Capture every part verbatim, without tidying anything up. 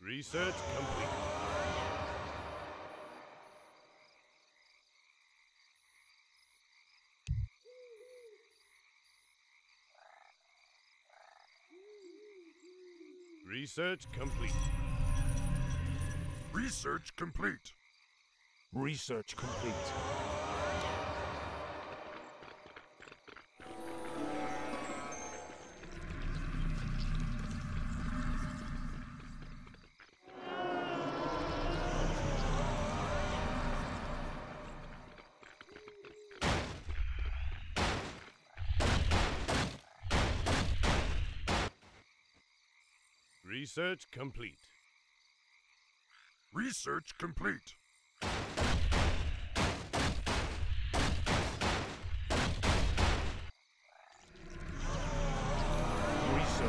Research complete. Research complete. Research complete. Research complete. Research complete. Research complete. Research complete. Research complete. Research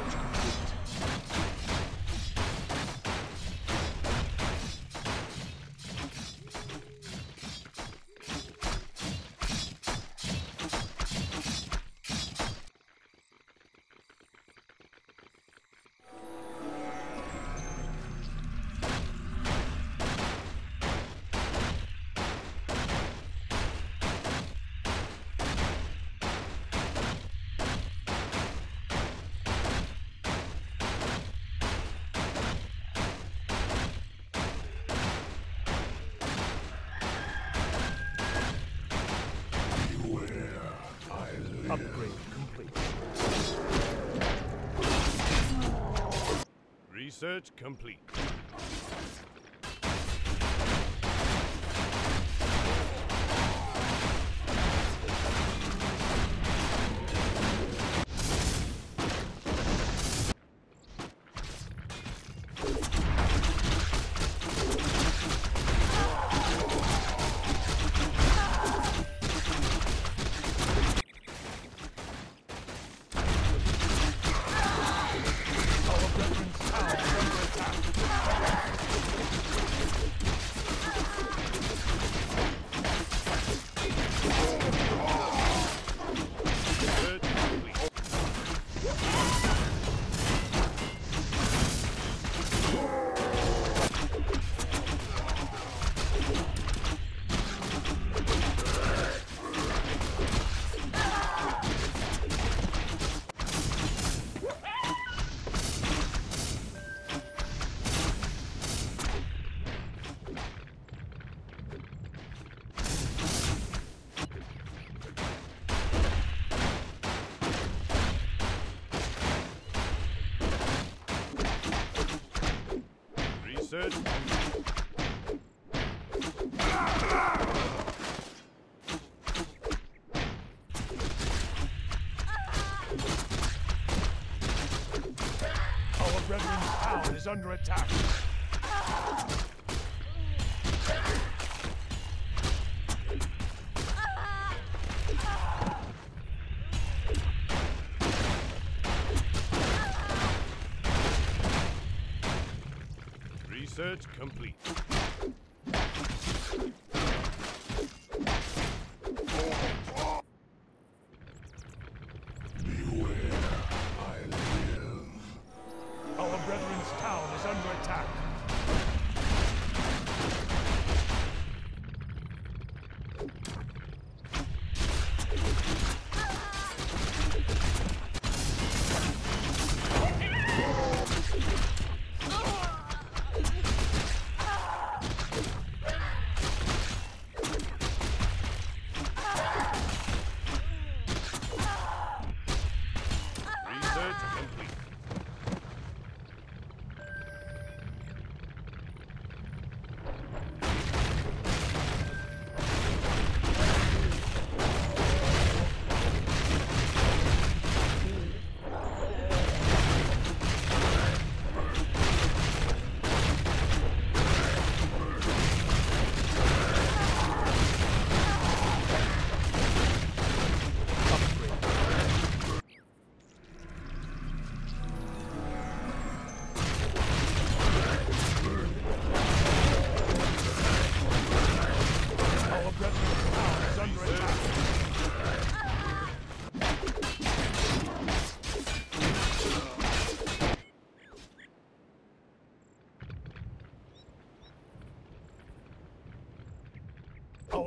Our Reverend town is under attack. Research complete. Beware, I live. Our brethren's town is under attack. Ah!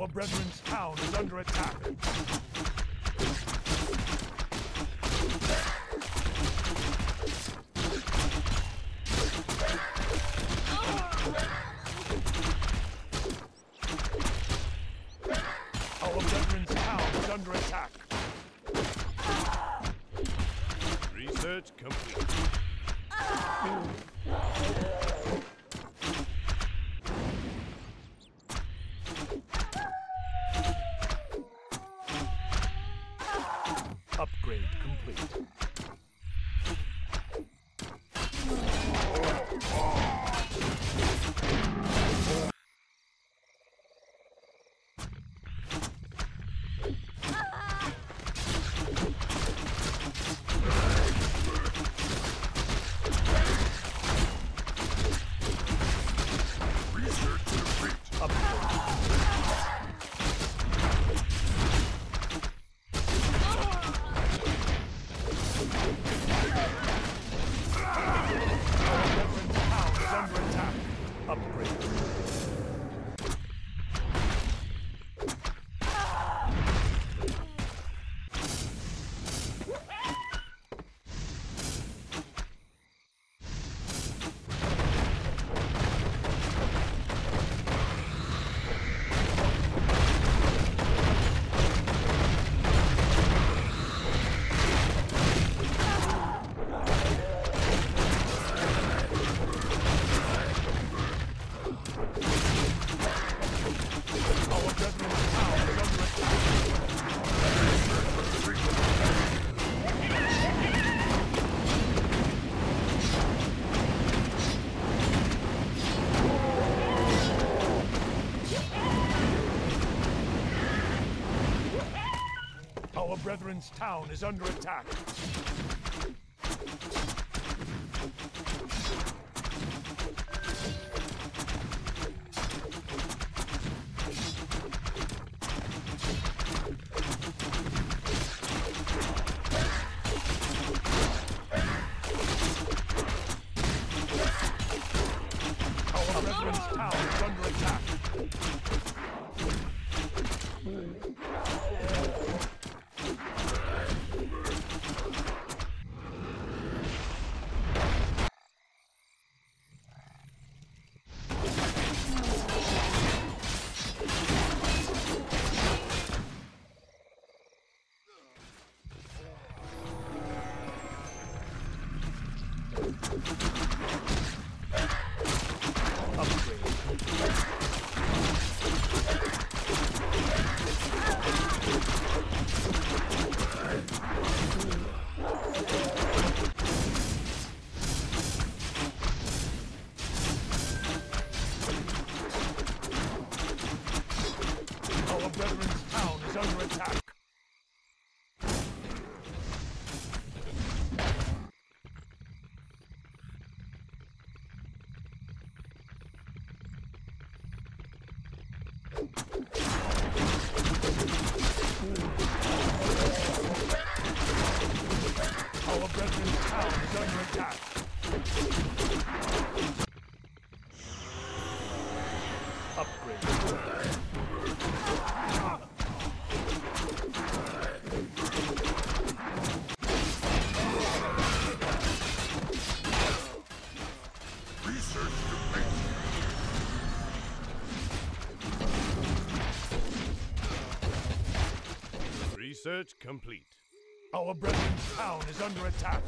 Our brethren's town is under attack. Our brethren's town is under attack. Research complete. Upgrade complete. Our brethren's town is under attack. Our brethren's town is under attack. Search complete. Our brethren's town is under attack.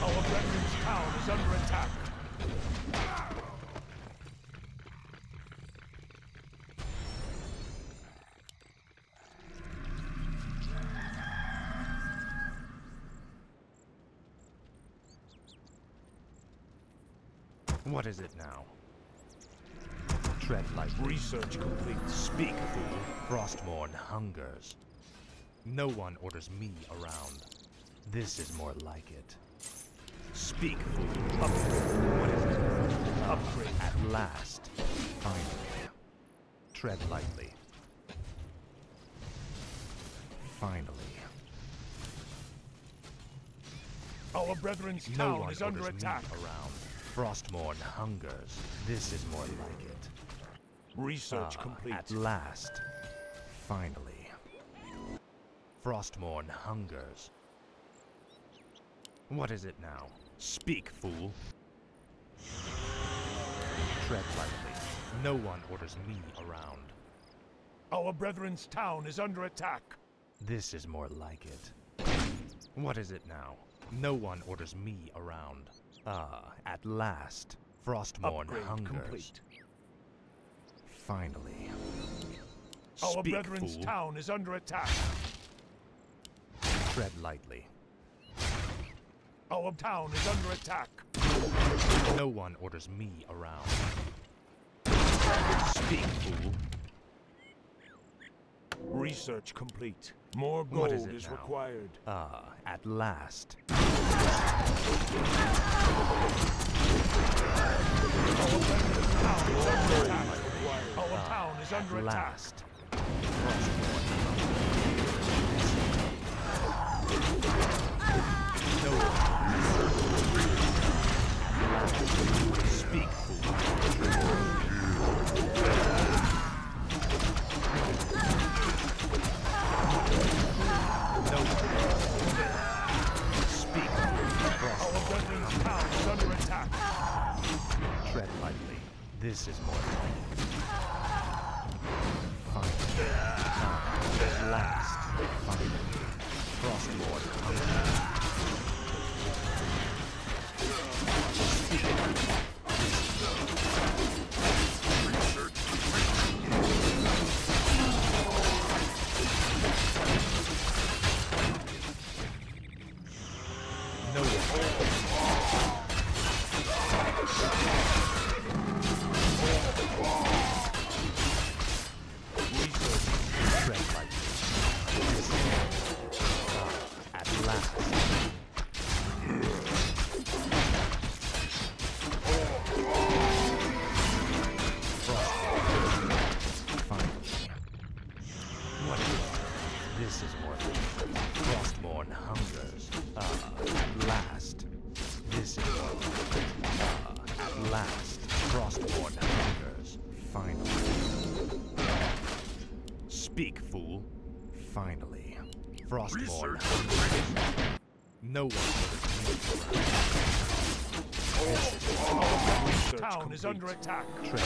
Our brethren's town is under attack. What is it now? Tread lightly. Research complete. Speak, fool. Frostmourne hungers. No one orders me around. This is more like it. Speak, fool. Upgrade. What is it? Upgrade. At last. Finally. Tread lightly. Finally. Our brethren's town no is under attack. Around. Frostmourne hungers. This is more like it. Research ah, complete. At last. Finally. Frostmourne hungers. What is it now? Speak, fool. Tread lightly. No one orders me around. Our brethren's town is under attack. This is more like it. What is it now? No one orders me around. Ah, at last. Frostmourne hungers. Complete. Finally. Our Speak, brethren's fool. Town is under attack. Tread lightly. Our town is under attack. No one orders me around. Speak, fool. Research complete. More gold what is, it is required. Ah, at last. Our town is under attack. Speak, this is more like finally. At last. Finally. Frostmourne hungers. No one. At last. What is it? This is more Frostmourne hungers. Ah, at last. This is more ah, at last. Frostmourne hungers. Finally. Speak, fool. Finally. Frostmourne. No one oh, oh, town complete. Is under attack. Tread.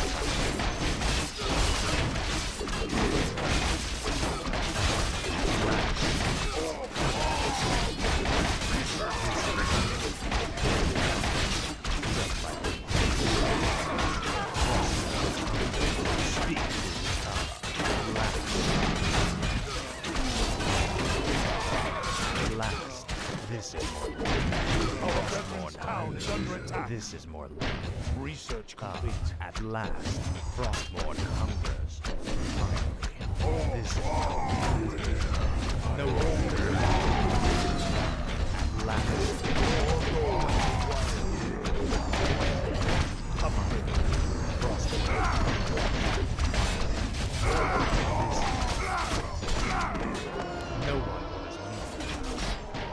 This is more like Frostmourne. This is more like research complete. Uh, at last, Frostmourne hungers. Finally, this is more no longer. At last, upgrade Frostmourne. This no one.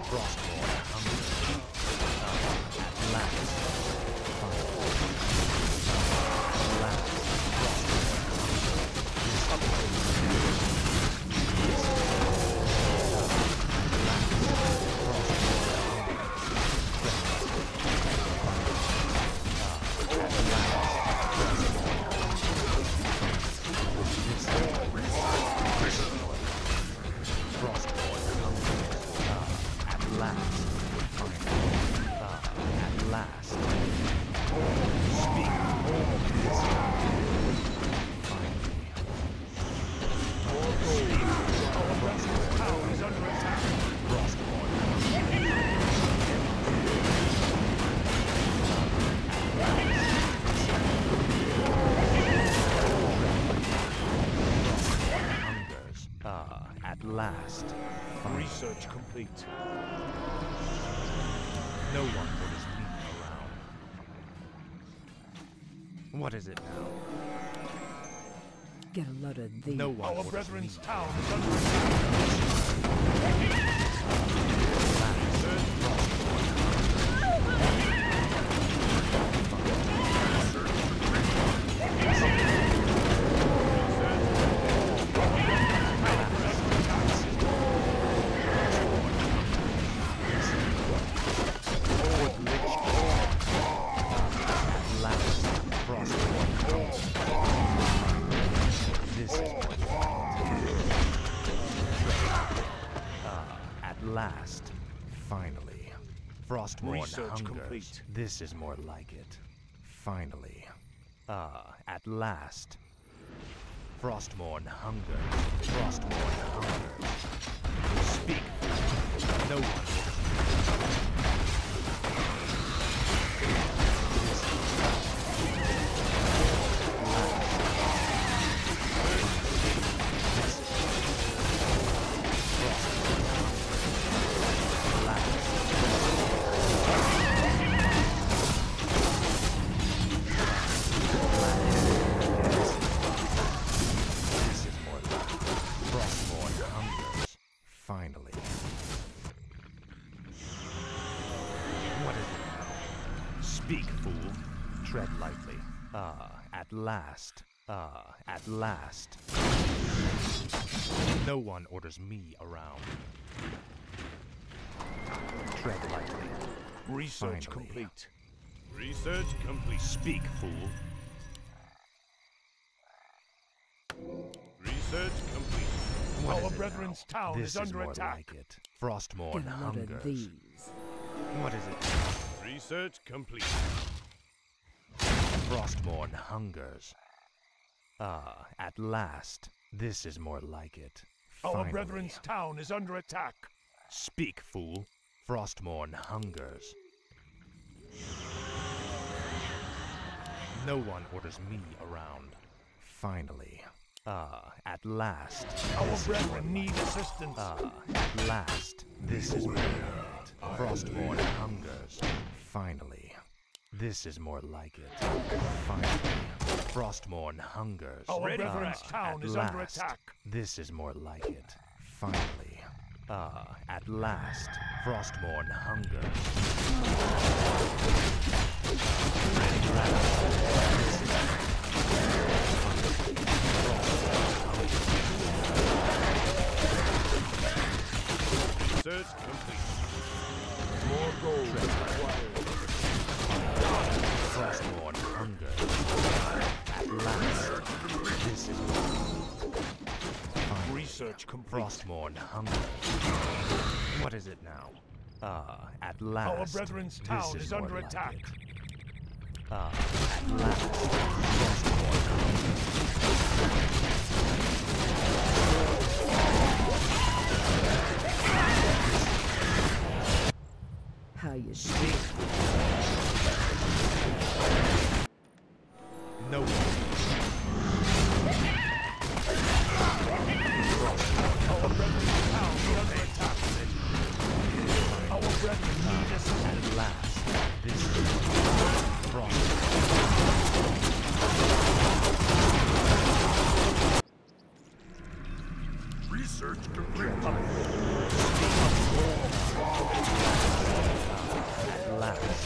Frostmourne hungers. Uh, at last. At last. Frostmourne hungers. This upgrade. This at last. Frostmourne hungers. At last. Frostmourne hungers. This last. Uh, at last. Speak. Power is under attack. Hungers. Ah, at last. Research complete. No one orders me around. What is it now? Get a load of thee. No one. Our brethren's town is under last, finally, Frostmourne research hungers. Complete. This is more like it. Finally, ah, uh, at last, Frostmourne hunger. Frostmourne hunger. Speak, no one. Finally. What is it now? Speak, fool. Tread lightly. Ah, at last. Ah, at last. No one orders me around. Tread lightly. Research Finally. Complete. Research complete. Speak, fool. Research complete. What Our brethren's now? Town this is under is attack. Like it. Frostmourne hungers. These. What is it? Research complete. Frostmourne hungers. Ah, at last. This is more like it. Finally. Our brethren's town is under attack. Speak, fool. Frostmourne hungers. No one orders me around. Finally. Ah, at last. Our brethren need assistance. Ah, at last. This is more like it. Frostmourne hungers. Finally. This is more like it. Finally. Frostmourne hungers. Our brethren's town is under attack. This is more like it. Finally. Ah, at last. Frostmourne hungers. Search complete. More gold required. Frostmourne hunger. At last. This is all. Research complete. Frostmourne hunger. What is it now? Ah, at last. Our brethren's town is under attack. Ah, at last. Frostmourne hunger. How you speak. No. Our brethren now under attack. Our brethren need us at last. This is wrong. Research complete. At last.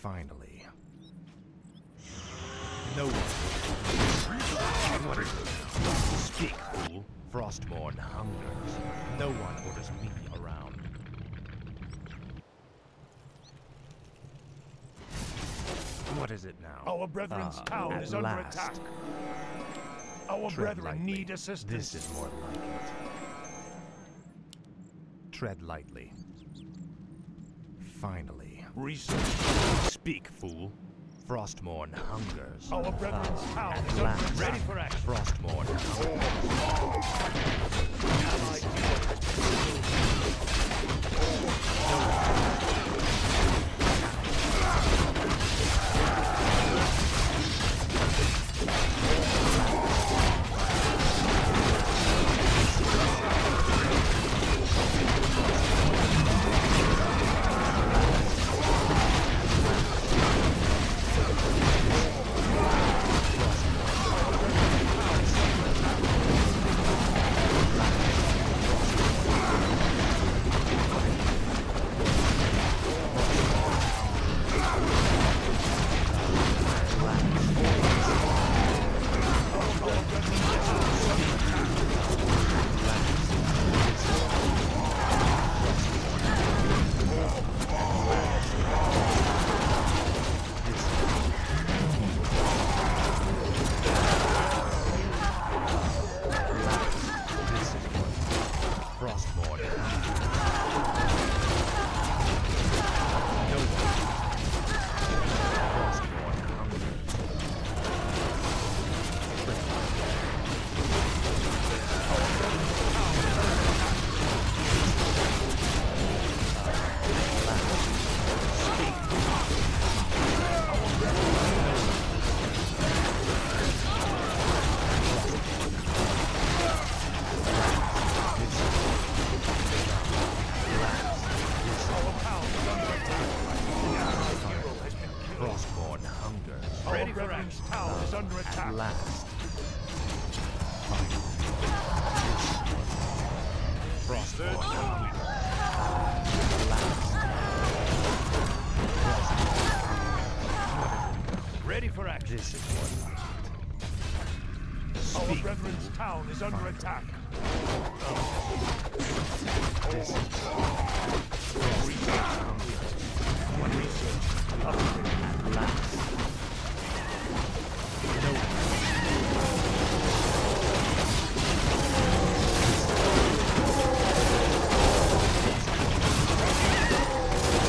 Finally. No one. Speak, fool. Frostmourne hungers. No one orders me around. What is it now? Our brethren's uh, town is under last. Attack. Our Tread brethren lightly. Need assistance. This is more like it. Tread lightly. Finally. Research. Speak, fool. Frostmourne hungers. Our brethren's uh, town is last. Under ready for action. Frostmourne hungers. Oh. last. Frostmourne. Last. Ready for action. This is what. Our brethren's town is under attack. This is what. Research. At last. This is more like it.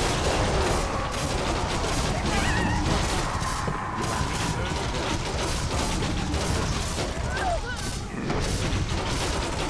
Our brethren need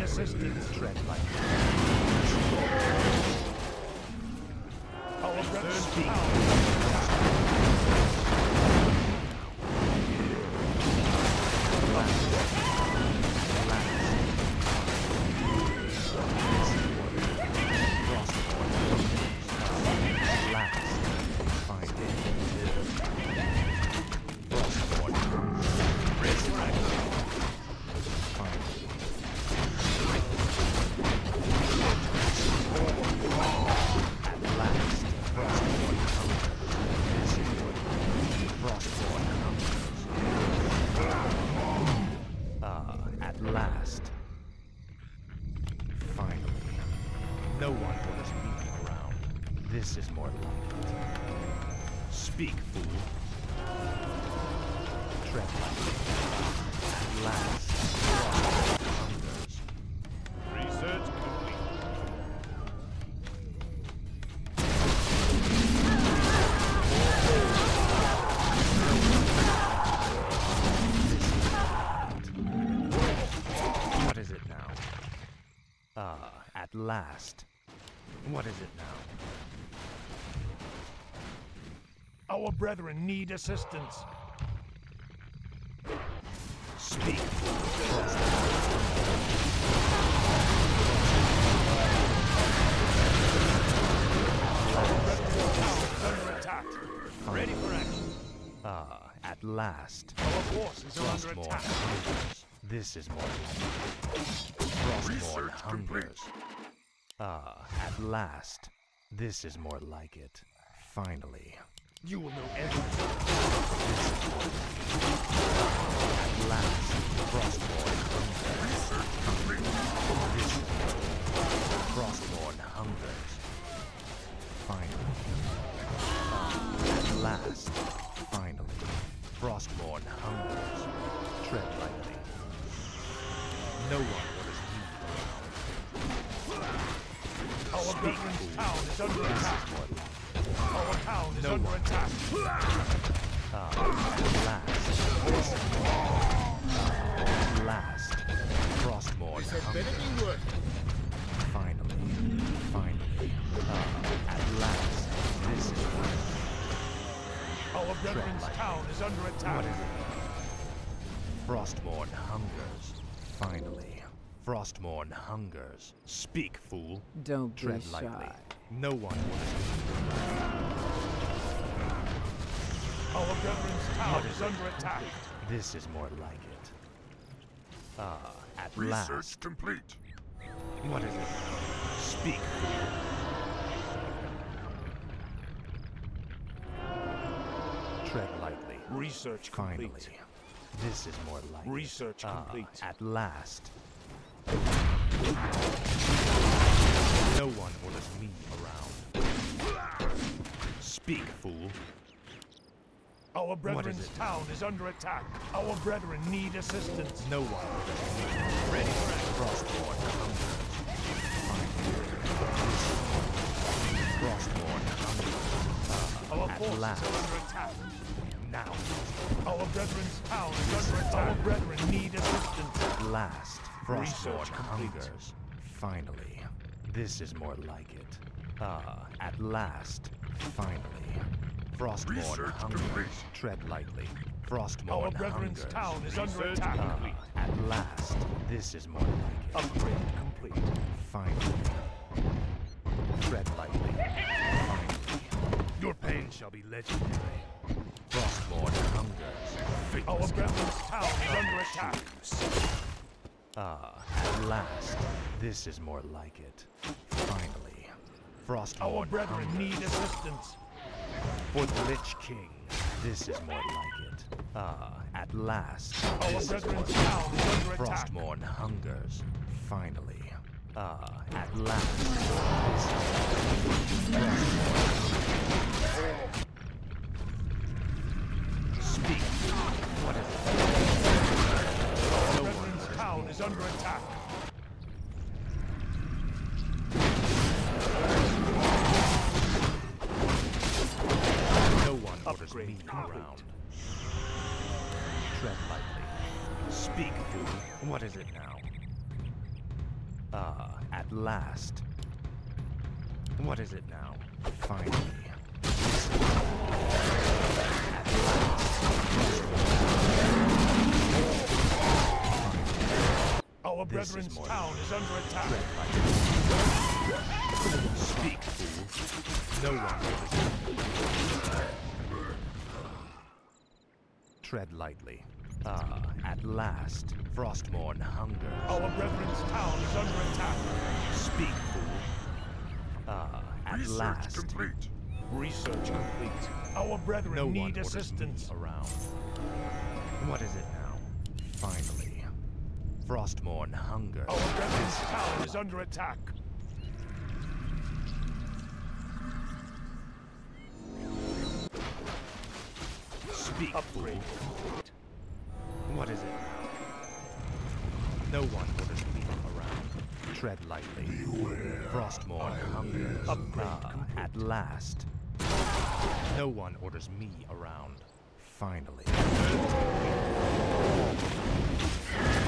assistance. Tread like our brethren. Last. What is it now? Our brethren need assistance. Speak. Ready for action. Ah, at last. Our forces are under attack. This is more. Frostmourne hungers. Ah, at last. This is more like it. Finally. You will know everything. This is more like it. At last. Frostmourne hungers. This is more. Frostmourne hungers. Finally. At last. Finally. Frostmourne hungers. Tread lightly. No one. Our brethren's town is under attack. Our town is under attack. Ah, at last. At last. Frostmourne. Is there better than work? Finally. Finally. Ah, at last. This is work. Our brethren's town is under attack. Frostmourne hungers. Finally. Frostmourne hungers. Speak, fool. Don't tread be lightly. Shy. No one will. Our brethren's town is under attack. This is more like it. Ah, at Research last. Research complete. What is it? Speak, fool. Tread lightly. Research complete. Finally. This is more like Research it. complete. Ah, at last. No one will let me around. Speak, fool. Our brethren's town is under attack. Our brethren need assistance. No one does. Ready for Frostmourne conquered. Frostmourne conquered. Our forces are under attack. Now. Our brethren's town is under attack. Our brethren need assistance. At last, Frostmourne conquers. Finally. This is more like it. Ah, at last. Finally. Frostmourne hungers. Tread lightly. Frostmourne hungers. Our brethren's town is under attack. Ah, at last. This is more like it. Upgrade complete. Finally. Tread lightly. Finally. Your pain shall be legendary. Frostmourne hungers. Our brethren's town is under attack. Ah, at last. This is more like it. Finally. Frostmourne Our brethren hungers. Need assistance. For the Lich King, this is more like it. Ah, at last. Our brethren's town is under attack. Frostmourne hungers. Finally. Ah, at last. Speak. What is it? Our brethren's town is under attack. Green ground. Tread lightly. Speak, fool. What is it now? Ah, at last. What is it now? Finally. At last. Our brethren's town is under attack. Speak, fool. No one. Tread lightly. Ah, at last. Frostmourne hungers. Our brethren's town is under attack. Speak, fool. Ah, at Research last. Research complete. Research complete. Our brethren no need assistance. Around. What is it now? Finally. Frostmourne hungers. Our brethren's town is under attack. Speak. Upgrade. What is it? No one will just leave around. Tread lightly. Beware. Frostmourne hungers. Upgrade. Ah, at last. No one orders me around. Finally.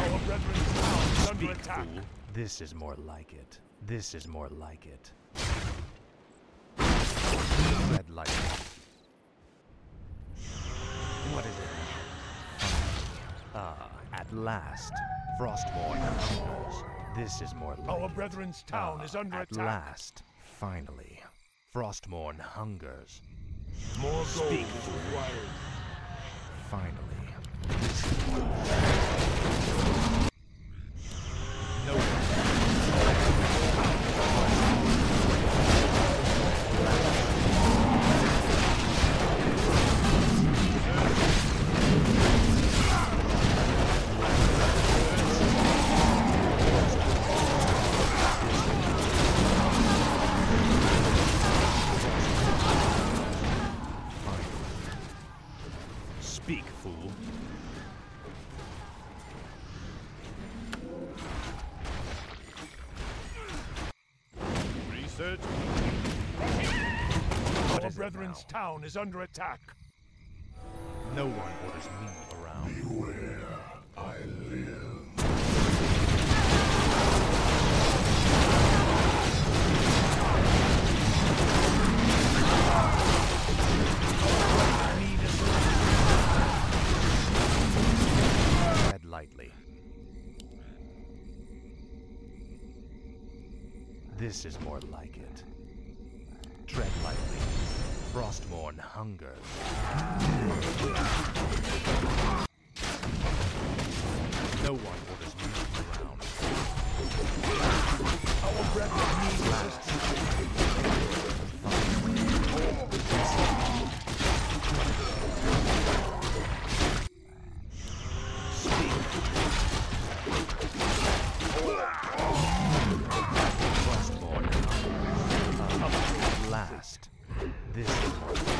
Our brethren's town is under attack. Fool. This is more like it. This is more like it. Tread lightly. What is it? Ah, at last. Frostmourne hungers. This is more like Our brethren's town ah, is under at attack. At last. Finally. Frostmourne hungers. More Speak gold is required. Finally. This is more like No one. Brethren's town is under attack. No one orders me around. Beware, I live. Tread lightly. This is more like it. Tread lightly. Frostmourne hungers. No one orders me around. Our brethren need last. Frostmourne hungers. Last. This is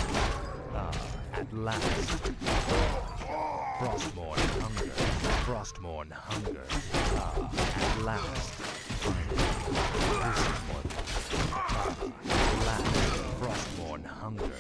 Frostmourne hunger. Ah, at last, finally, at last, Frostmourne hunger.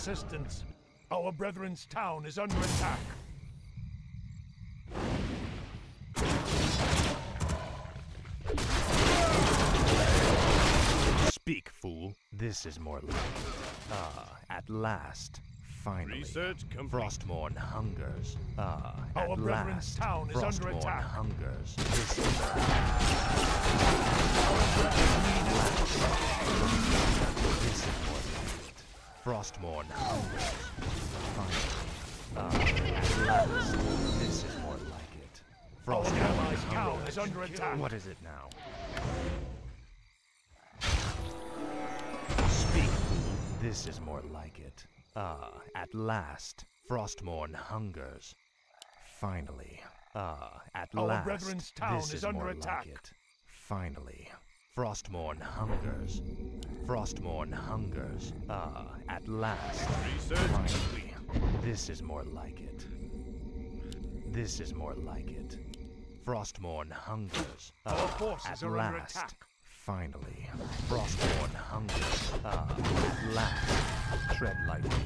Assistance. Our brethren's town is under attack. Speak, fool. This is more like it. Ah, at last, finally, Frostmourne hungers. Ah, our brethren's town is under attack. Hungers. This is our brethren's This is more Frostmourne hungers. Finally. Ah, at last. This is more like it. Frostmourne hungers is under attack. What is it now? Speak. This is more like it. Ah, at last. Frostmourne hungers. Finally. Ah, at Our last. Our brethren's town this is, is under more attack. Like it. Finally. Frostmourne hungers. Frostmourne hungers. Ah, at last. Finally. This is more like it. This is more like it. Frostmourne hungers. Ah, at last. Finally. Frostmourne hungers. Ah, at last. Tread lightly.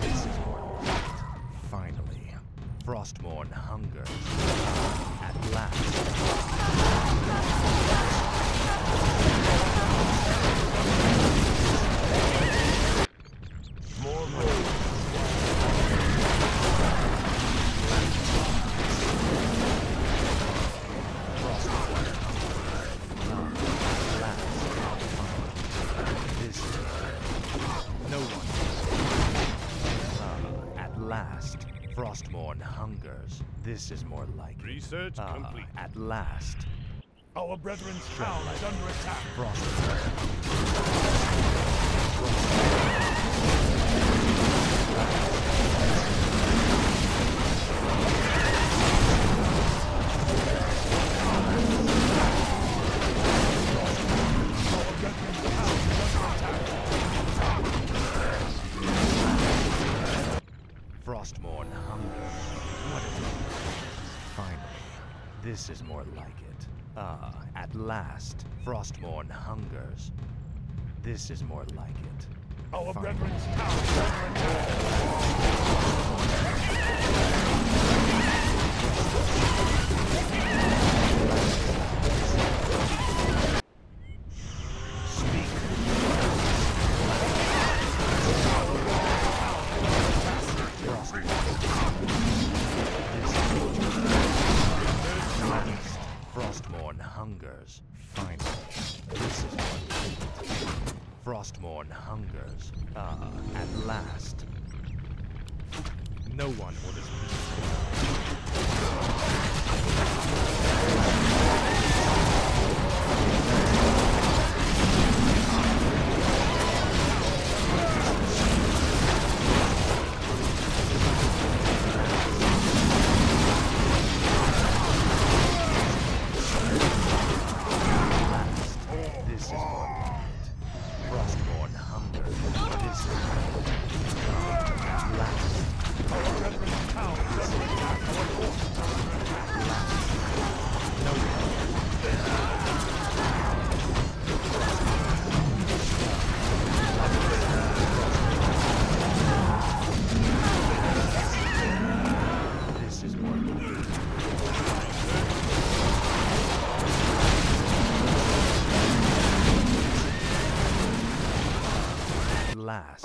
This is more like it. Finally. Frostmourne hungers. Ah, at last. More more. No one. Uh, at last, Frostmourne hungers. This is more like it. Research uh, complete. At last. Our brethren's town is under attack. Frostmourne hunger. What is it? Finally, this is more like it. Ah, at last, Frostmourne hungers. This is more like it. Our brethren's town is under attack. Speak. Frostmourne. Frostmourne hungers. Finally. This is what Frostmourne hungers. Ah, at last. No one orders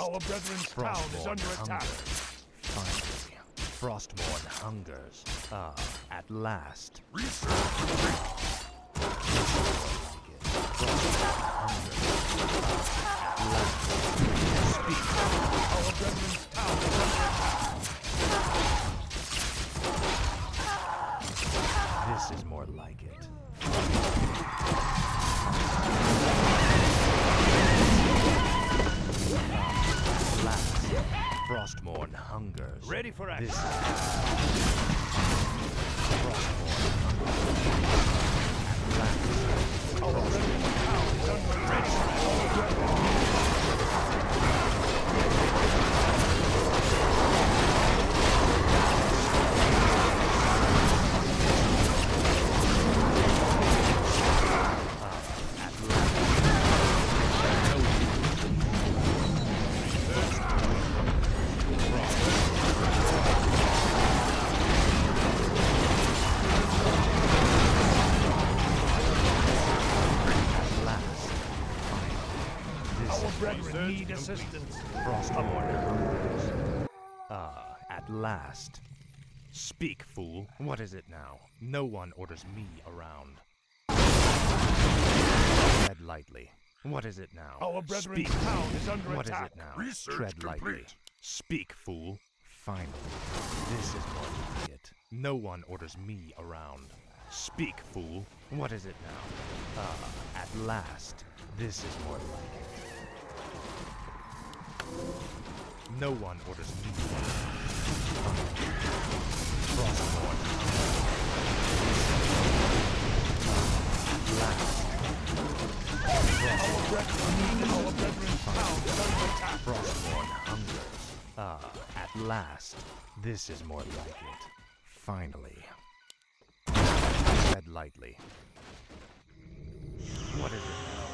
Our brethren's town is under attack. Finally, Frostmourne hungers. Ah, at last. Research. one hungers. Ready for action. This is Frostmourne. Our ready for action. Need assistance. Frostmourne. Ah, at last. Speak, fool. What is it now? No one orders me around. Tread lightly. What is it now? Our brethren's town is under what attack. What is it now? Research Tread complete. Lightly. Speak, fool. Finally. This is what we get. No one orders me around. Speak, fool. What is it now? Ah, at last. This is more like it. No one orders me. Frostmourne hungers. Ah, at last. This is more like it. Finally. Tread lightly. What is it now?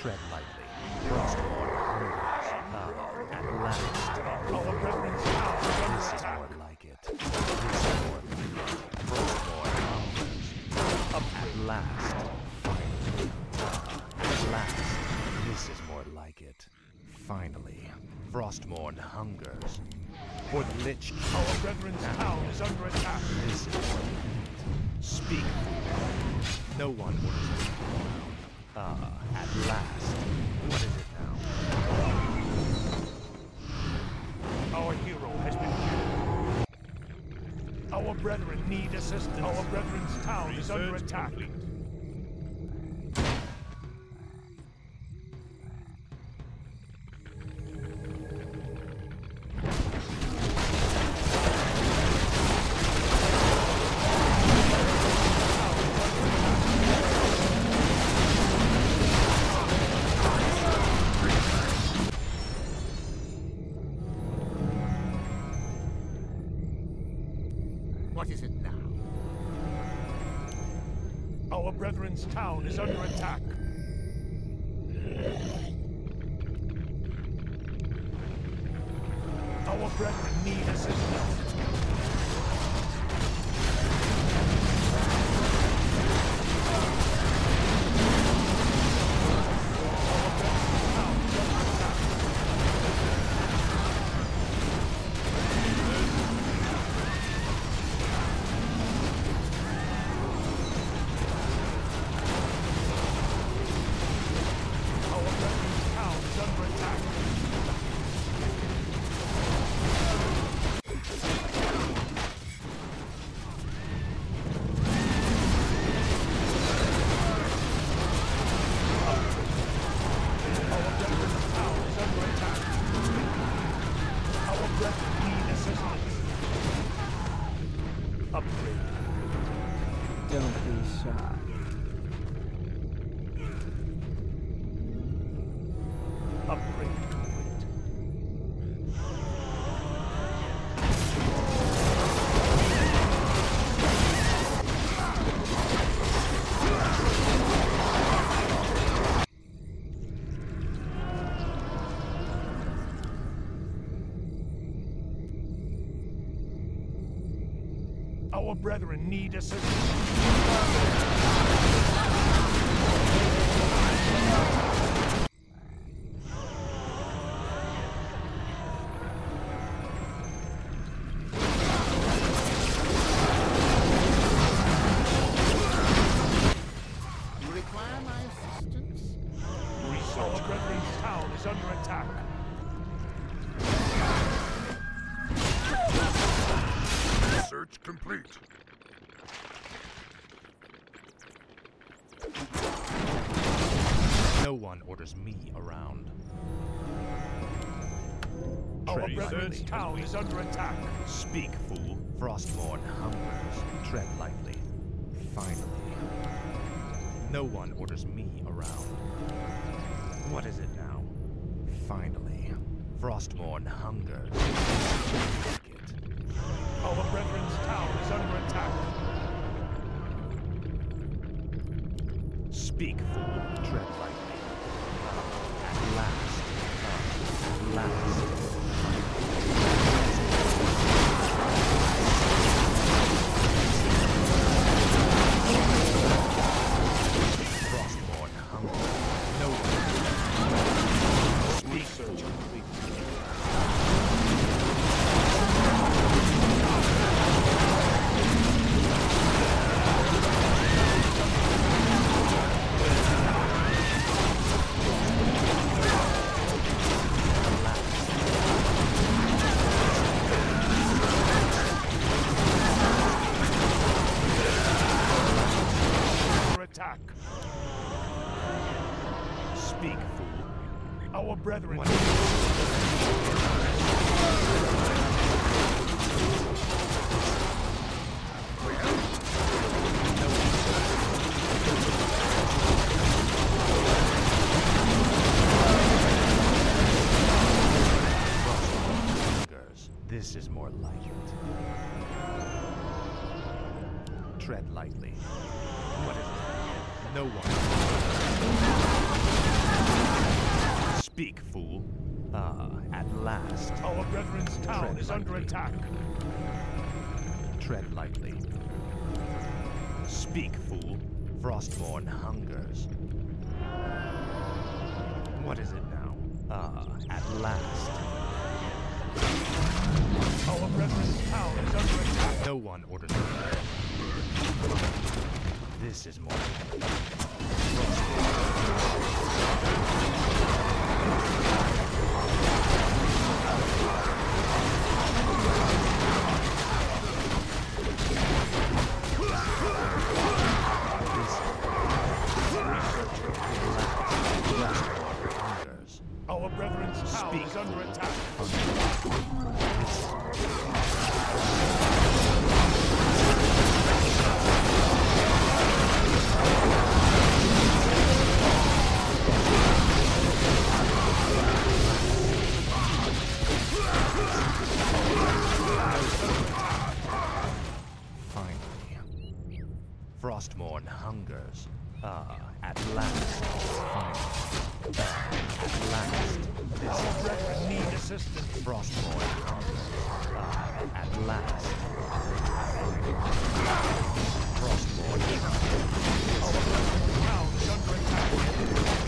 Tread lightly. Frostmourne hungers. Oh, at last. Our brethren's house is under this attack. This is more like it. This is more like it. Frostmourne. Up at last. Finally. At last. This is more like it. Finally. Frostmourne hungers. For the Lich King. Our brethren's house is under attack. This is more like it. Speak. No one orders me around. Ah, at last. What is it now? Our hero has been killed. Our brethren need assistance. Our brethren's town Research is under attack. Complete. What is it now? Our brethren's town is under attack. Our brethren need assistance. Our brethren need assistance. No one orders me around. Our brethren's town is under attack. Speak, fool. Frostmourne hungers. Tread lightly. Finally. No one orders me around. What is it now? Finally. Frostmourne hungers. Take it. Our brethren's town is under attack. Speak, fool. Tread lightly. At last. At last. Speak, fool. Our brethren. What? This is more like it. Tread lightly. What is it? No one. Speak, fool. Ah, at last. Our brethren's town is under attack. Tread lightly. Speak, fool. Frostmourne hungers. What is it now? Ah, at last. Our brethren's town is under attack. No one orders it. This is more. Frostmourne. Our brethren's town is under attack. Frostmourne hungers. Ah, at last. Finally. At last. Our brethren need assistance. Frostmourne hungers. Ah, at last. Frostmourne hungers. Our brethren is under attack.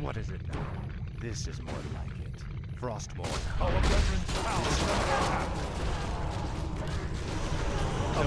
What is it now? This is more like it. Frostmourne. Our brethren's house is under attack. No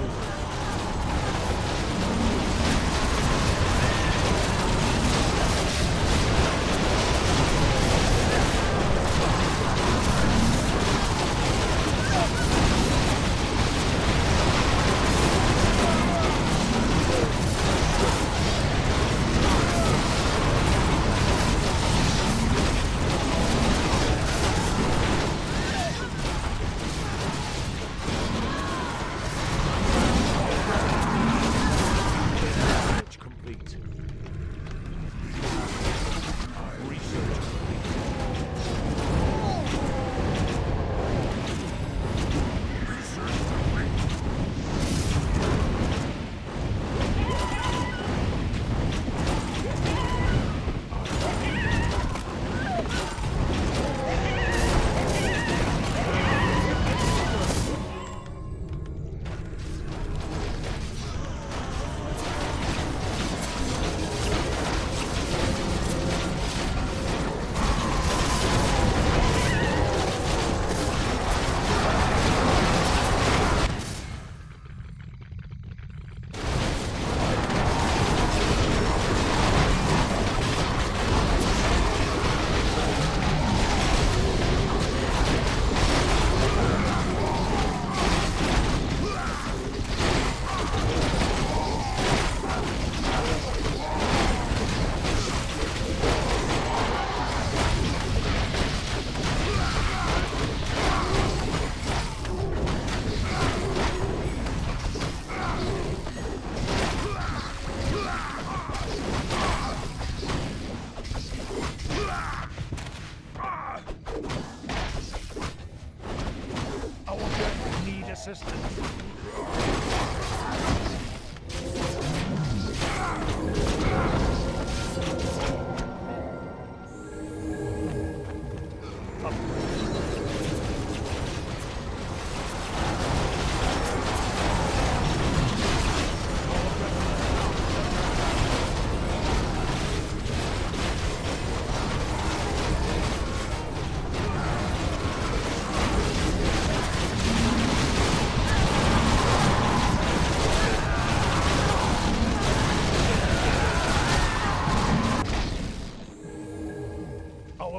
assistant.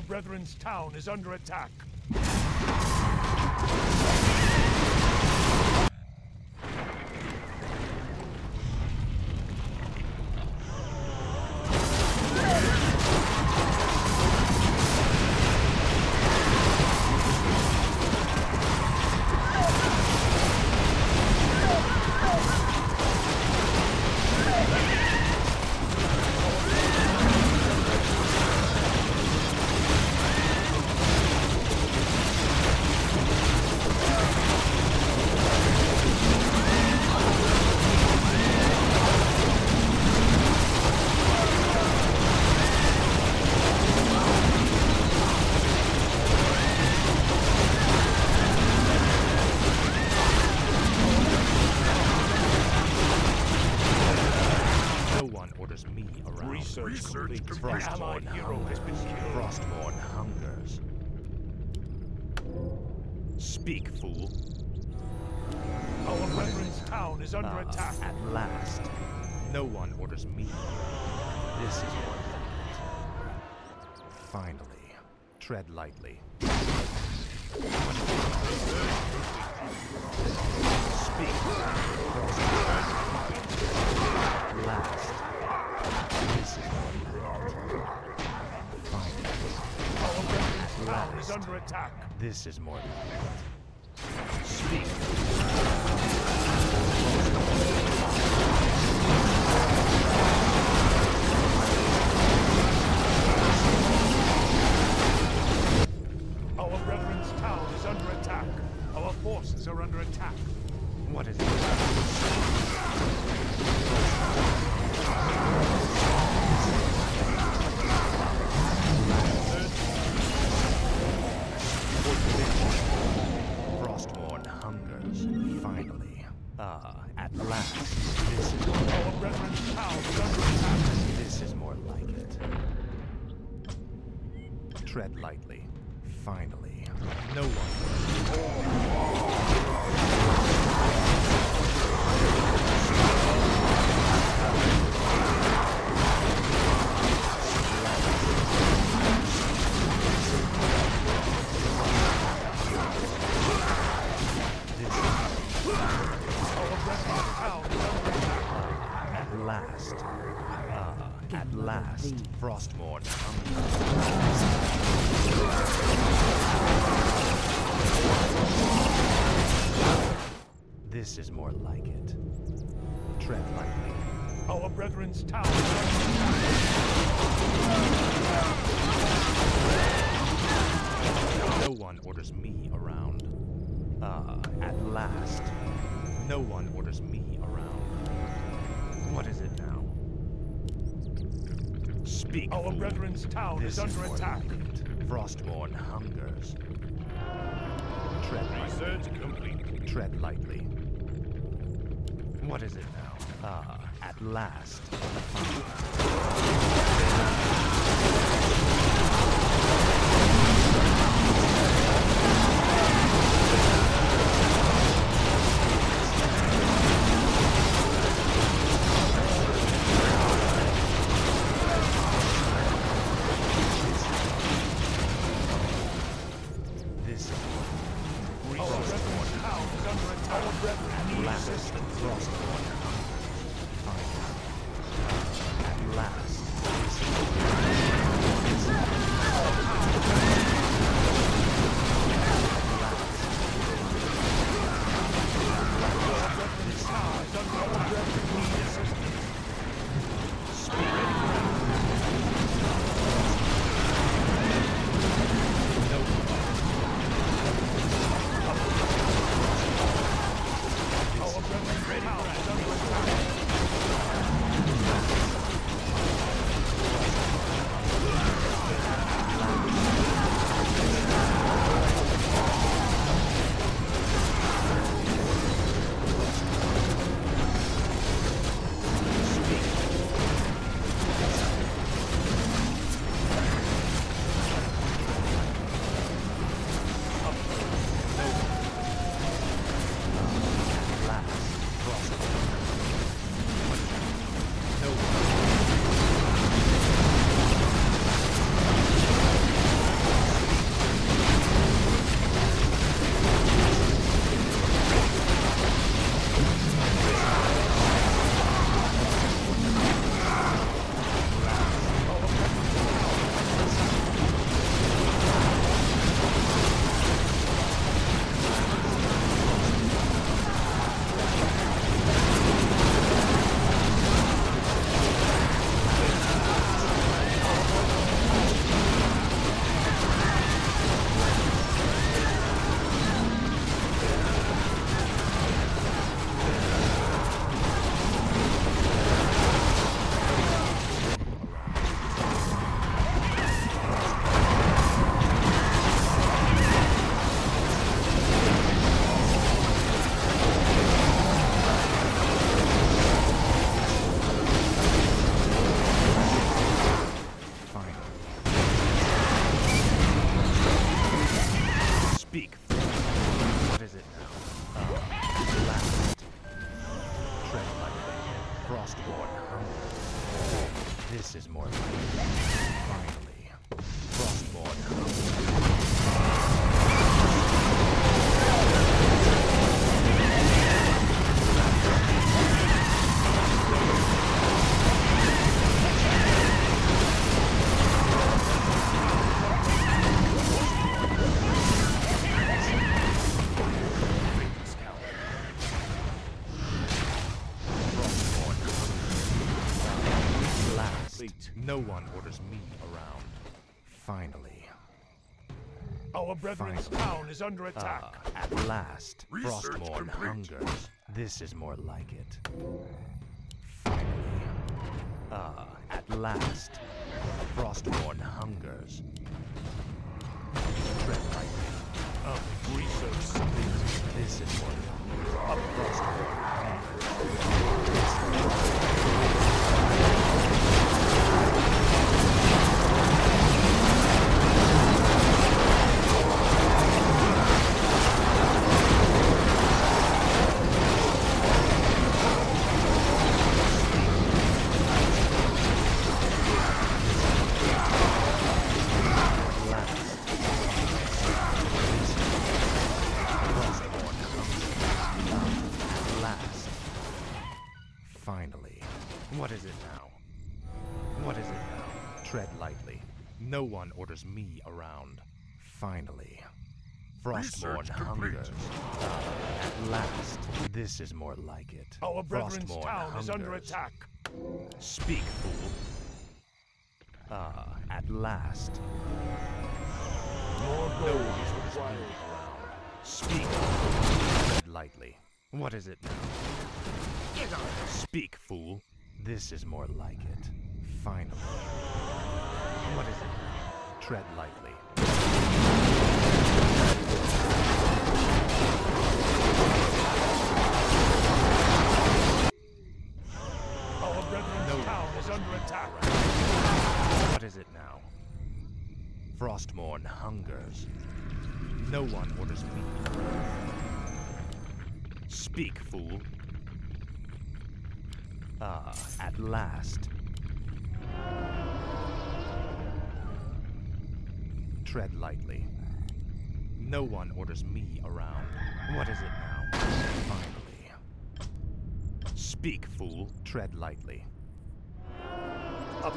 Brethren's town is under attack. Research complete. Allied hero has been killed. Frostmourne hungers. Speak, fool. Our Reverend's town is under ah, attack. At last. No one orders me. This is one thing. Finally. Tread lightly. Speak, Frostmourne. Last. Is under attack. This is more than that. Speak. Our Reverend's town is under attack. Our forces are under attack. What is it? Frostmourne hungers, finally. Ah, at last. This is our Reverend's town. This is more like it. Tread lightly. Finally. No one. Last. Ah, at last. Frostmourne. This is more like it. Tread lightly. Our Brethren's town. No one orders me around. Ah, at last. No one orders me around. What is it now? Speak. Our Brethren's town is under attack. Frostmourne hungers. Tread lightly. Complete. Tread lightly. What is it now? Ah, at last. No one orders me around. Finally. Our brethren's Finally. town is under attack. Uh, at last, Frostmourne hungers. This is more like it. Finally. Ah, uh, at last, Frostmourne hungers. Tread lightly. Up, research something. This is more like it. Up, Frostmourne Finally. What is it now? What is it now? Tread lightly. No one orders me around. Finally. Frostmourne hungers. Uh, at last. This is more like it. Our brethren's town is under attack. Speak, fool. Ah, uh, at last. Your no one orders me around. Speak. Tread lightly. What is it now? Speak, fool. This is more like it. Finally. What is it? Tread lightly. Our brethren's town is under attack. What is it now? Frostmourne hungers. No one orders me. Speak, fool. Ah, uh, at last. Tread lightly. No one orders me around. What is it now? Finally. Speak, fool. Tread lightly. Up.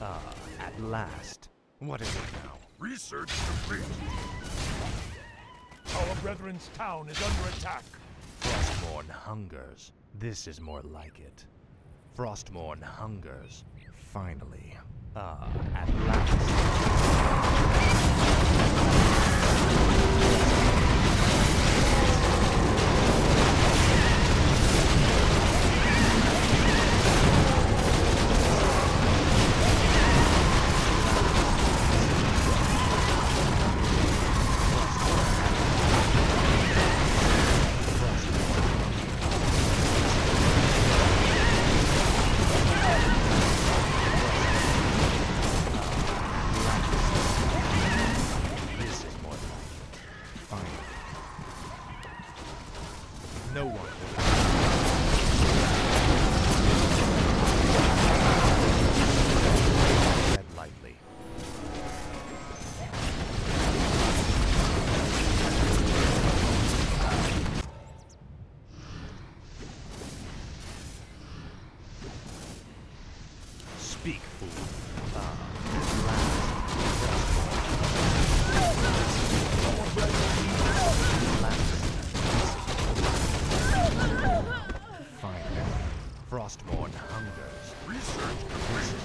Ah, uh, at last. What is it now? Research complete. Our brethren's town is under attack. Frostmourne hungers. This is more like it. Frostmourne hungers. Finally. Ah, uh, at last. No one. Tread lightly. Speak, fool. Ah. Frostmourne hungers. Research completed.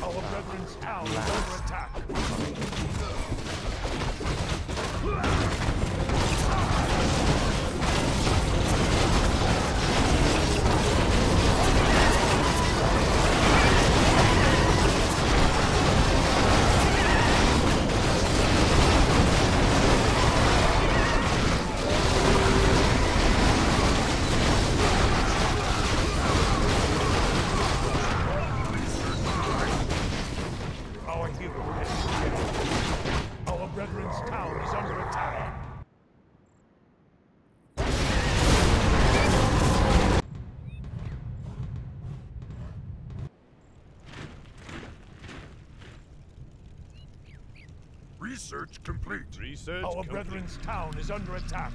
Our uh, brethren's town is under attack. Research complete. Research Our complete. brethren's town is under attack.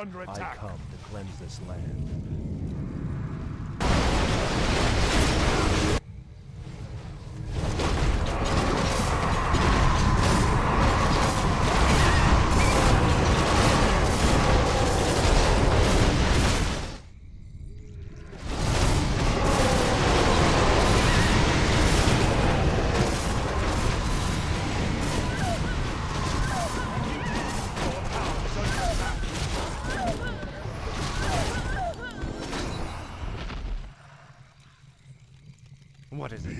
Under attack. I come to cleanse this land. What is it?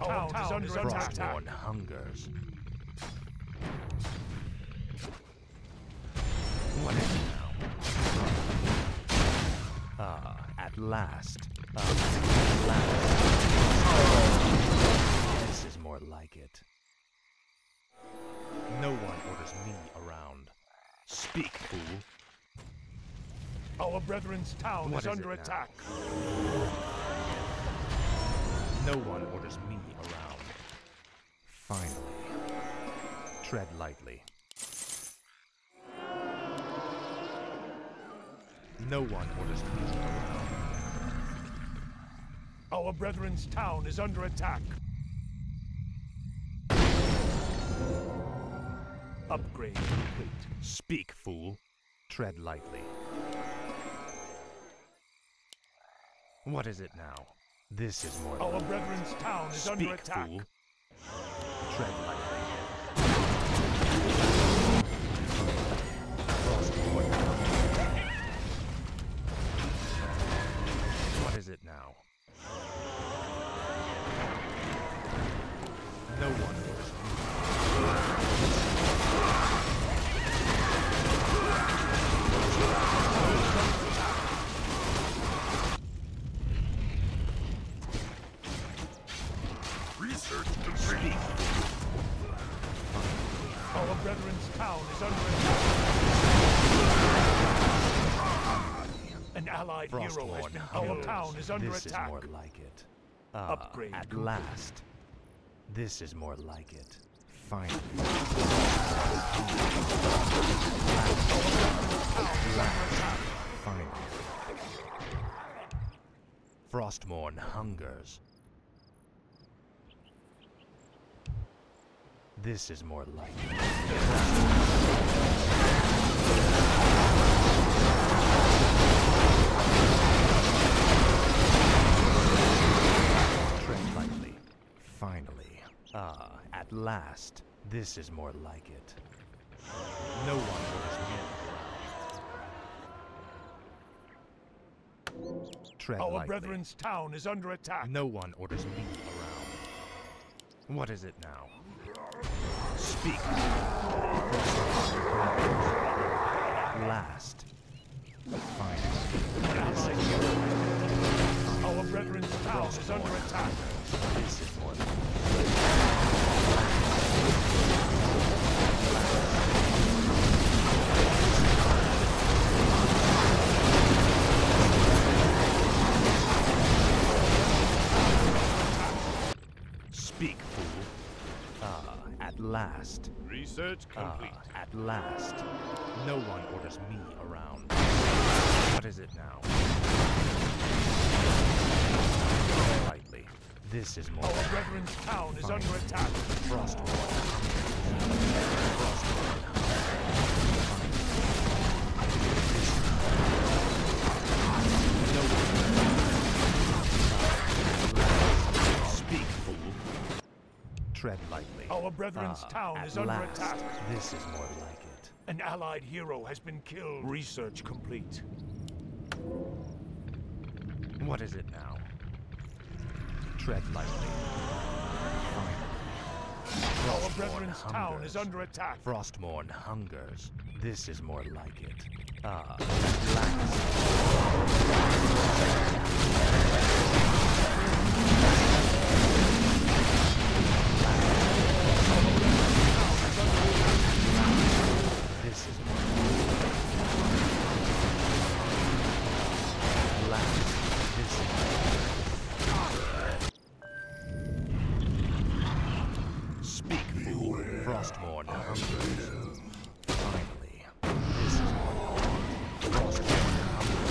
Our town is under attack. Frostmourne hungers. What is it now? Ah, at last. Ah, at last. This is more like it. No one orders me around. Speak, fool. Our brethren's town is under attack. No one orders me around. Finally. Tread lightly. No one orders me around. Our brethren's town is under attack. Upgrade complete. Speak, fool. Tread lightly. What is it now? This is more Our brethren's town is Speak, under attack. Fool. Tread lightly. What is it now? No one orders me. Our brethren's town is under attack. An allied hero has been killed. Our town is under attack. This is more like it. Uh, Upgrade at last. This is more like it. Finally. Finally. Frostmourne hungers. This is more like it. Tread lightly. Finally. Ah, at last. This is more like it. No one orders me around. Tread lightly. Our brethren's town is under attack. No one orders me around. What is it now? Speak. Last. Fine. Our brethren's town is under attack. This is one. Speak, fool. Ah, at last. Research complete. Ah, at last. No one orders me around. What is it now? Lightly. This is more. Our brethren's town is under attack. Frostmourne. Frostmourne. Tread lightly. Our brethren's uh, town is under last. Attack. This is more like it. An allied hero has been killed. Research complete. What is it now? Tread lightly. Finally. Our brethren's town is under attack. Frostmourne hungers. This is more like it. Ah, uh, at last. This is more like last. This is more. Speak, fool. Frostmourne hungers. Finally. This is more like Frostmourne hungers.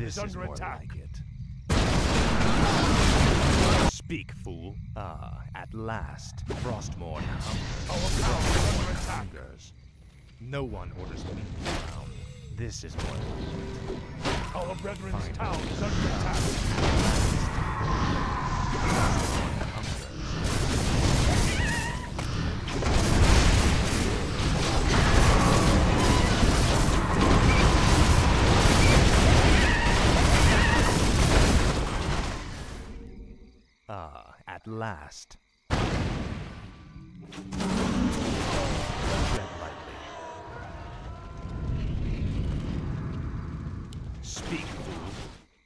This is more like it. Speak, fool. Ah, at last. Frostmourne hungers. Our hungers. No one orders me down. This is more like it. Our brethren's town is under attack. Frostmourne hungers. Ah, at last. Tread lightly. Speak, fool.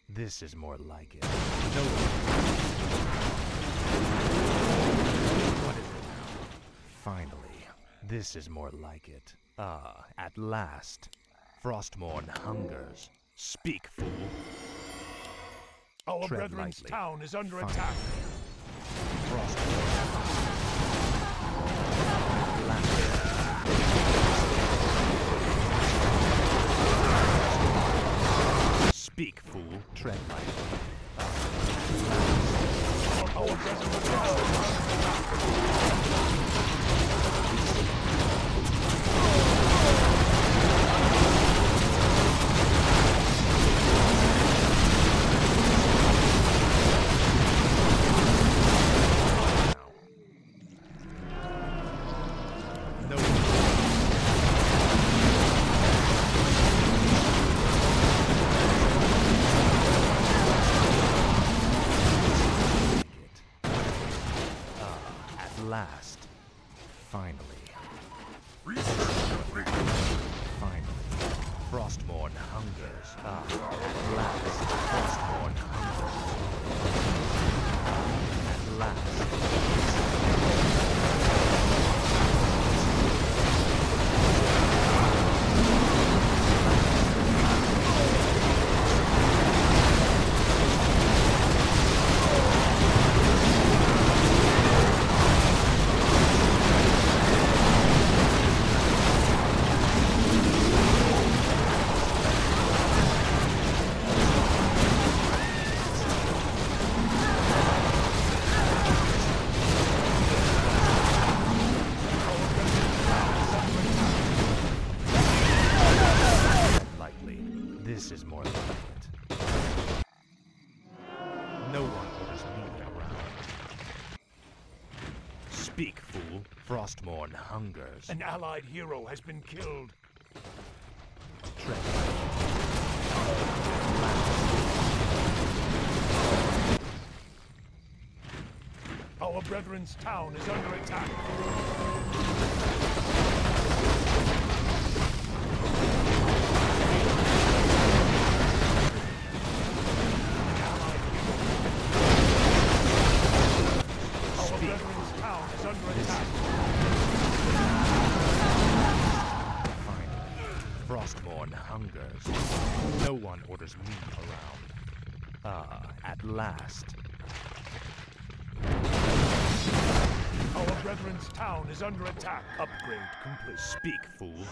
This is more like it. No. What is it now? Finally, this is more like it. Ah, at last. Frostmourne hungers. Speak, fool. Our Tread brethren's lightly. Town is under Finally. Attack. Frostmourne. Last. Speak, fool. Tread lightly. Our brethren's town is under attack. No. No. Last. Finally. Finally. Frostmourne hungers. Ah, at last. Frostmourne hungers. At last. This is more like it. No one orders me around. Speak, fool. Frostmourne hungers. An allied hero has been killed. Tread lightly. Our brethren's town is under attack. Frostmourne hungers. No one orders me around. Ah, at last. Our brethren's town is under attack. Upgrade complete. Speak, fool.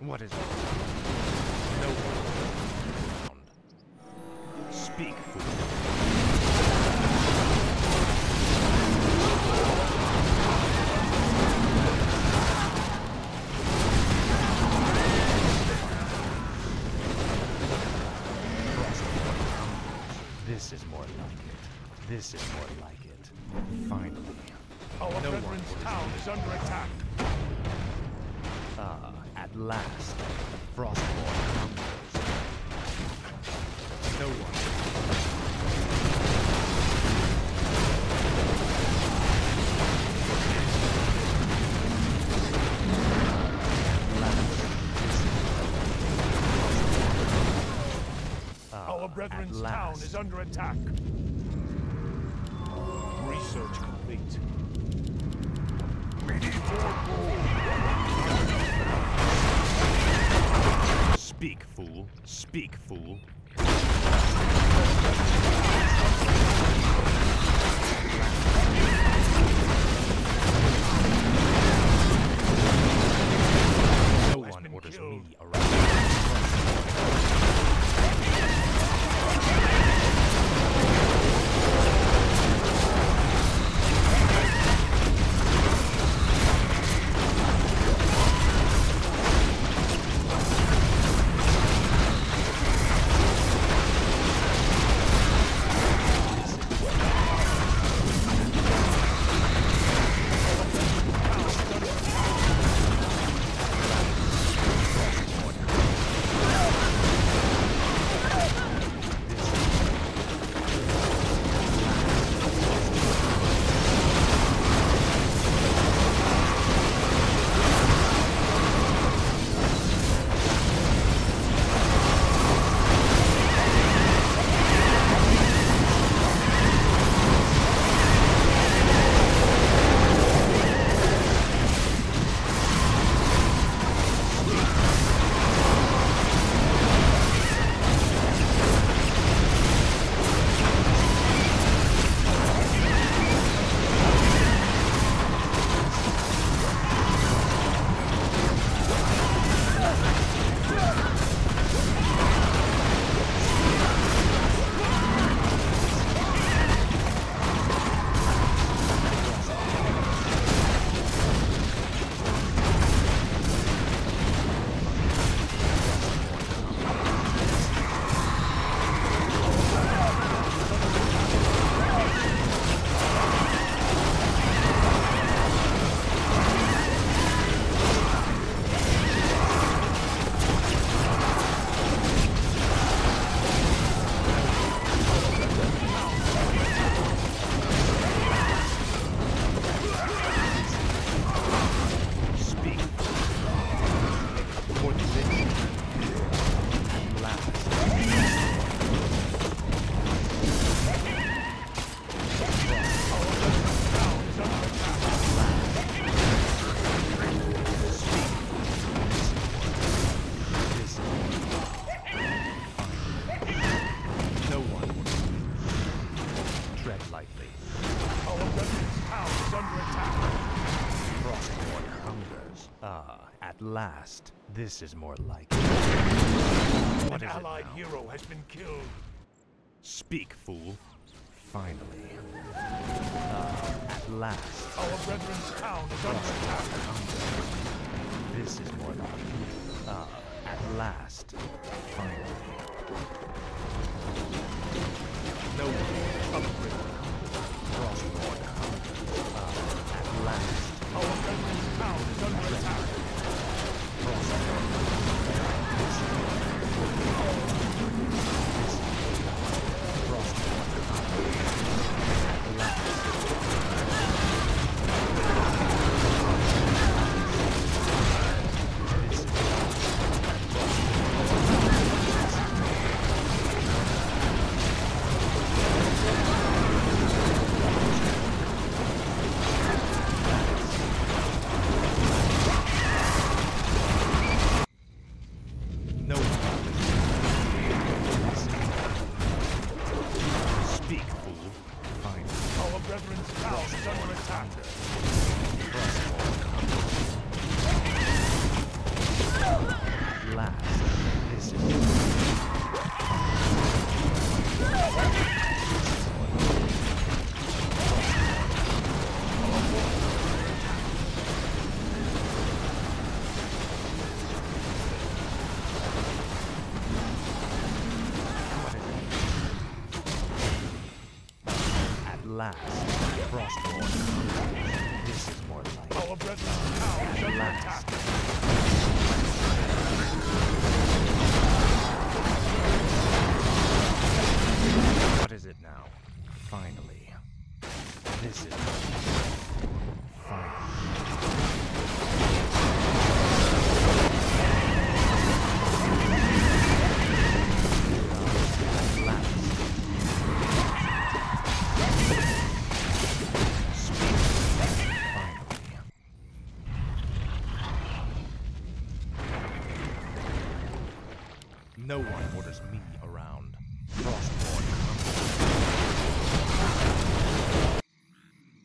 What is it? No one orders me around. Speak, fool. This is more like it. This is more like it. Finally. Our no brethren's town is under attack. Ah, at last. Frostmourne hungers. No one. Our brethren's town is under attack. Research complete. We need more gold. Speak, fool. Speak, fool. No one orders me around. last. This is more like it. What An is allied it hero has been killed. Speak, fool. Finally. Uh, at last. Our brethren's town is under attack. This is more like it. Uh, at last. Finally. No one upgrade. Frostmourne. Our brethren's town is under attack. Last, Frostmourne. This is more like our brethren's town is under attack. What is it now? Finally, this is no one orders me around. Frostmourne.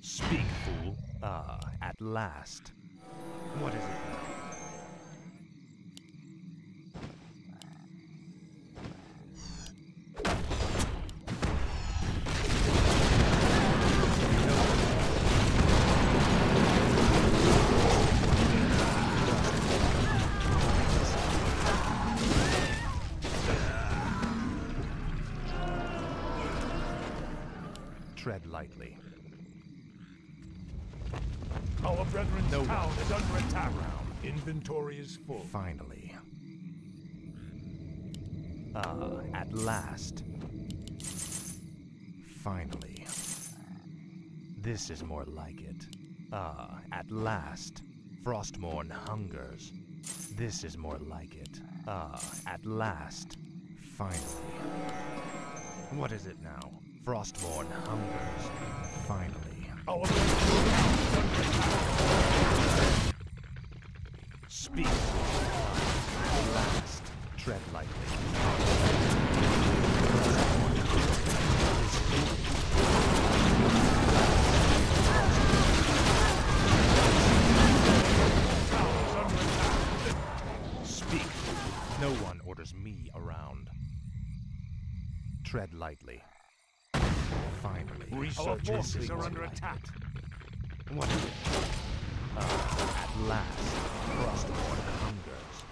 Speak, fool. Ah, uh, at last. What is it now? Tread lightly. Our brethren's no town one. is under attack. Inventory is full. Finally. Ah, uh, at last. Finally. This is more like it. Ah, uh, at last. Frostmourne hungers. This is more like it. Ah, uh, at last. Finally. What is it now? Frostmourne hungers. Finally. Our speak. Last. Tread lightly. Speak. No one orders me around. Tread lightly. Finally. Research Our forces are under attack. What is it? Uh, at last, Frostmourne hungers.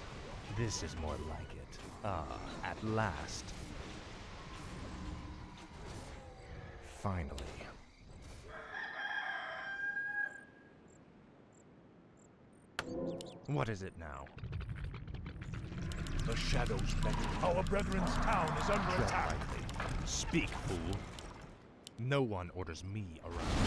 This is more like it. Ah, uh, at last. Finally. What is it now? The shadows beckon. Our brethren's town is under Tread attack. Lightly. Speak, fool. No one orders me around.